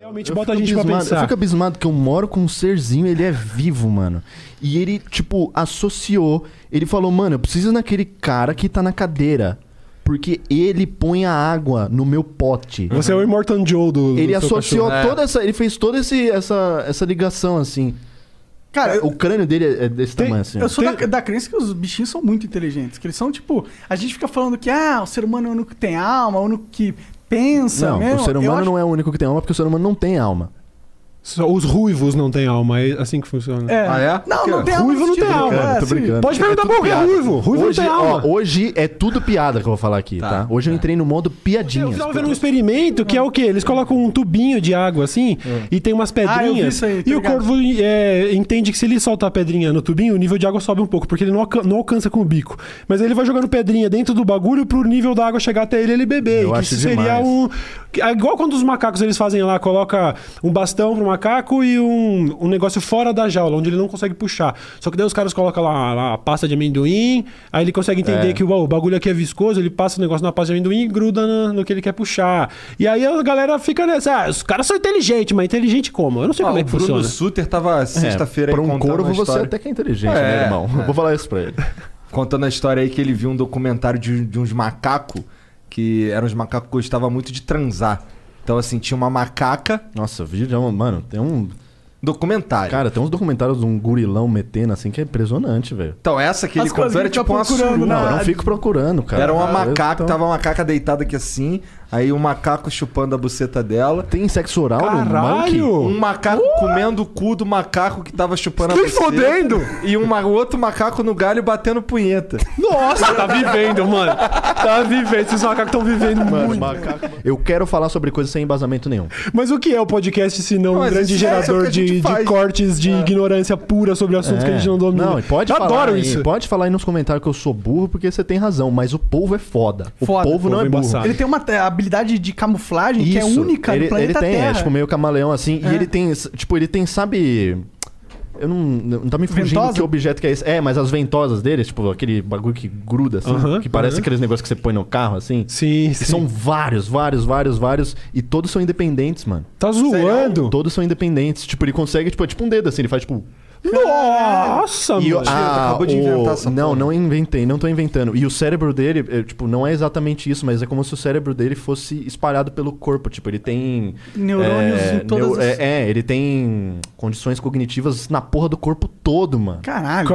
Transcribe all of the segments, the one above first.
Realmente bota a gente pra pensar. Eu fico abismado que eu moro com um serzinho, ele é vivo, mano. E ele, tipo, associou. Ele falou, mano, eu preciso naquele cara que tá na cadeira. Porque ele põe a água no meu pote. Você é o Immortan Joe do... Ele associou toda essa... Ele fez toda essa ligação, assim. Cara, o crânio dele é desse tamanho, assim. Eu sou da crença que os bichinhos são muito inteligentes. Que eles são, tipo... A gente fica falando que, ah, o ser humano é o único que tem alma, é o único que... Pensa, não, mesmo. O ser humano não é o único que tem alma, porque o ser humano não tem alma. Só os ruivos não têm alma, é assim que funciona. É. Ah, é? Não, não tem alma. Ruivo não tem alma. Tô brincando. Pode perguntar por que é ruivo. Ruivo não tem alma. Hoje é tudo piada que eu vou falar aqui, tá? Hoje eu entrei no modo piadinhas. Eu tava vendo um experimento que é o quê? Eles colocam um tubinho de água assim e tem umas pedrinhas. E o corvo entende que se ele soltar a pedrinha no tubinho, o nível de água sobe um pouco, porque ele não alcança com o bico. Mas ele vai jogando pedrinha dentro do bagulho pro nível da água chegar até ele beber. Eu acho demais. Seria um... Igual quando os macacos eles fazem lá, coloca um bastão pro macaco e um negócio fora da jaula, onde ele não consegue puxar. Só que daí os caras colocam lá a pasta de amendoim, aí ele consegue entender que o bagulho aqui é viscoso, ele passa o negócio na pasta de amendoim e gruda no que ele quer puxar. E aí a galera fica nessa, os caras são inteligentes, mas inteligente como? Eu não sei como é que funciona. O Bruno Suter tava sexta-feira aí contando uma história. Pra um corvo você até que é inteligente, né, irmão? Eu vou falar isso pra ele. Contando a história aí que ele viu um documentário de uns macacos, que eram uns macacos que gostavam muito de transar. Então, assim, tinha uma macaca... Nossa, vídeo, mano, tem um... Documentário. Cara, tem uns documentários de um gurilão metendo, assim, que é impressionante, velho. Então, essa que ele contou era tipo uma suruba. Não, eu não fico procurando, cara. Era uma macaca, tava uma macaca deitada aqui assim, aí um macaco chupando a buceta dela. Tem sexo oral no monkey? Um macaco comendo o cu do macaco que tava chupando a buceta. Fodendo! E outro macaco no galho batendo punheta. Nossa, tá vivendo, mano. Tá vivendo. Esses macacos tão vivendo, mano. Eu quero falar sobre coisas sem embasamento nenhum. Mas o que é o podcast se não um grande gerador de cortes de ignorância pura sobre assuntos que a gente não domina? Não, pode falar. Adoro isso. Pode falar aí nos comentários que eu sou burro, porque você tem razão, mas o povo é foda. O povo não é burro. Ele tem uma habilidade de camuflagem que é única no planeta Terra. Ele tem, tipo, meio camaleão assim, e ele tem, tipo, sabe... Eu não tá me fugindo que objeto que é esse. É, mas as ventosas deles, tipo, aquele bagulho que gruda, assim, que parece aqueles negócios que você põe no carro, assim. Sim, sim. São vários. E todos são independentes, mano. Tá zoando? Todos são independentes. Tipo, ele consegue, tipo, é tipo um dedo, assim, ele faz, tipo... Nossa, mano. Acabou de inventar essa porra. Não inventei, não tô inventando. E o cérebro dele, tipo, não é exatamente isso, mas é como se o cérebro dele fosse espalhado pelo corpo. Tipo, ele tem... Neurônios em todas as... ele tem condições cognitivas na porra do corpo todo, mano. Caralho!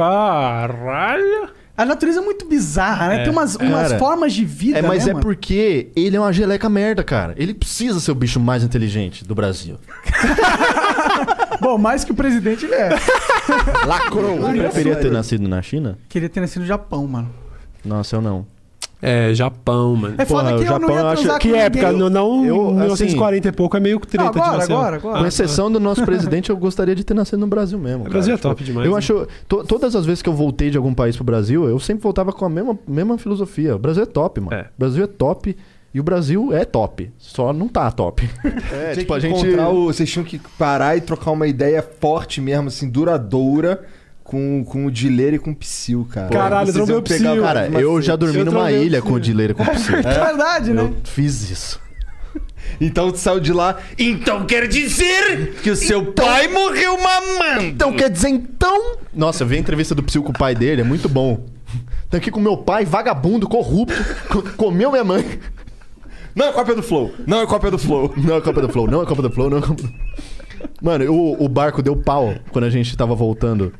A natureza é muito bizarra, né? Tem umas formas de vida, né, mas é porque ele é uma geleca merda, cara. Ele precisa ser o bicho mais inteligente do Brasil. Bom, mais que o presidente, ele é. Lacrou. Eu preferia ter nascido na China? Queria ter nascido no Japão, mano. Nossa, eu não. É, Japão, mano. É foda. Porra, que o Japão, eu não ia transar com ninguém. Que época? Não, 1940 e pouco é meio que treta de nascer. Agora. Com exceção do nosso presidente, eu gostaria de ter nascido no Brasil mesmo. O Brasil é top demais. Eu acho... Todas as vezes que eu voltei de algum país pro Brasil, eu sempre voltava com a mesma filosofia. O Brasil é top, mano. O Brasil é top. E o Brasil é top, só não tá top. Tipo, a gente... Vocês tinham que parar e trocar uma ideia forte mesmo, assim, duradoura, com o Dileira e com o Psiu, cara. Caralho, eu Psiu. Cara, eu já dormi numa ilha com o Dileira e com o Psiu. É verdade, né? Eu fiz isso. Então tu saiu de lá. Então quer dizer que o seu pai morreu mamando. Então quer dizer, então... Nossa, eu vi a entrevista do Psiu com o pai dele, é muito bom. Tô aqui com meu pai, vagabundo, corrupto, comeu minha mãe... Não é cópia do Flow. Não é cópia do Flow. Não é cópia do Flow. Não é cópia do Flow. Não é cópia do... Mano, o barco deu pau quando a gente tava voltando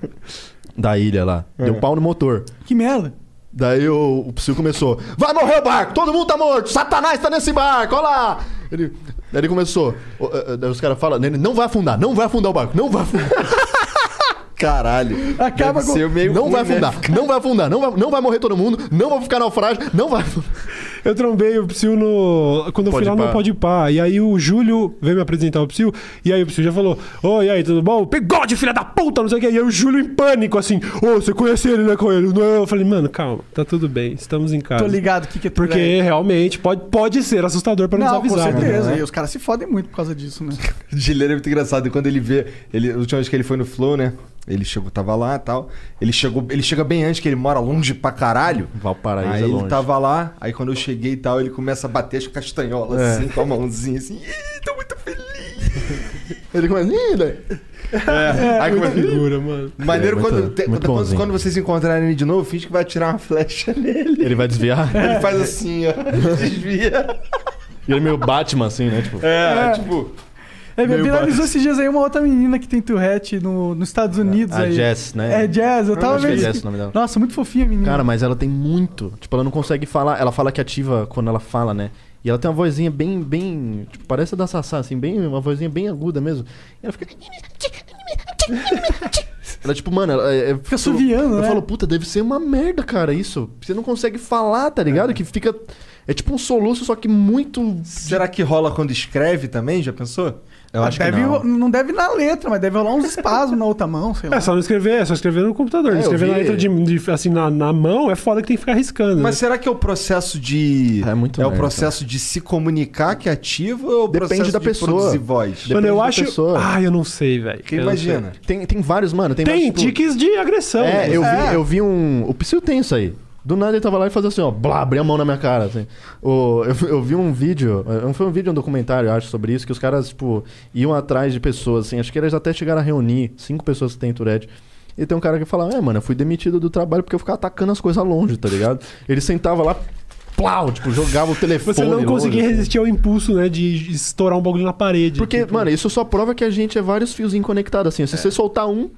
da ilha lá. Deu pau no motor. Que merda. Daí o Psiu começou. Vai morrer o barco. Todo mundo tá morto. Satanás tá nesse barco. Olha lá. Ele começou. Daí os caras falam. Não vai afundar. Não vai afundar o barco. Não vai afundar. Caralho. Acaba com... Não vai afundar. Não vai afundar. Não vai morrer todo mundo. Não vai ficar naufrágio. Não vai... Eu trombei o Psiu quando eu fui lá no Podpah. E aí o Júlio veio me apresentar o Psiu. E aí o Psiu já falou: ô, e aí, tudo bom? Bigode, filha da puta, não sei o que. E aí o Júlio em pânico, assim: ô, você conhece ele, né, com ele? Não, eu falei: mano, calma, tá tudo bem, estamos em casa. Tô ligado, o que é tudo? Porque realmente pode ser assustador pra nos avisar. Com certeza, né? E os caras se fodem muito por causa disso, né? O Dileira é muito engraçado. E quando ele vê, a última vez que ele foi no Flow, né? Ele chegou, tava lá e tal. Ele chega bem antes, que ele mora longe pra caralho. Valparaíso é longe. Ele tava lá, aí quando eu cheguei e tal, ele começa a bater as castanholas assim, com a mãozinha assim. Ih, tô muito feliz. Ele começa... É, aí começa... figura, mano. Maneiro, quando vocês encontrarem ele de novo, finge que vai atirar uma flecha nele. Ele vai desviar? Ele faz assim, ó. Desvia. E ele é meio Batman, assim, né? Tipo... É, tipo... É, viralizou esses dias aí uma outra menina que tem Tourette nos Estados Unidos. A Jess, né? É, Jess. Eu tava vendo. Jess, o nome dela. Nossa, muito fofinha a menina. Cara, mas ela tem muito. Tipo, ela não consegue falar. Ela fala que ativa quando ela fala, né? E ela tem uma vozinha bem, tipo, parece a da Sassá, assim, uma vozinha bem aguda mesmo. E ela fica... Ela, tipo, mano, ela fica suviando, né? Eu falo, puta, deve ser uma merda, cara, isso. Você não consegue falar, tá ligado? Que fica... É tipo um soluço, só que muito... Será que rola quando escreve também? Já pensou? Eu acho que não. Não deve na letra, mas deve rolar uns espasmos na outra mão, sei lá. É só não escrever, é só escrever no computador. É, escrever na letra assim, na mão, é foda que tem que ficar riscando. Mas será que é o processo de... É, muito é o processo de se comunicar que ativa ou o processo da pessoa. Produzir voz? Mano, eu acho... Pessoa. Ah, eu não sei, velho. Imagina. Tem vários, mano. Tem vários, tiques tipo... de agressão. É, eu vi um... O Psiu tem isso aí. Do nada ele tava lá e fazia assim, ó, blá, abria a mão na minha cara, assim. Eu vi um vídeo, não foi um vídeo, um documentário, eu acho, sobre isso, que os caras, tipo, iam atrás de pessoas, assim, acho que eles até chegaram a reunir 5 pessoas que têm Tourette. E tem um cara que fala, mano, eu fui demitido do trabalho porque eu ficava atacando as coisas longe, tá ligado? Ele sentava lá, plau, tipo, jogava o telefone. Você não conseguia resistir ao impulso, né, de estourar um bagulho na parede. Porque, tipo... mano, isso só prova que a gente é vários fiozinhos conectados, assim. Se você soltar um...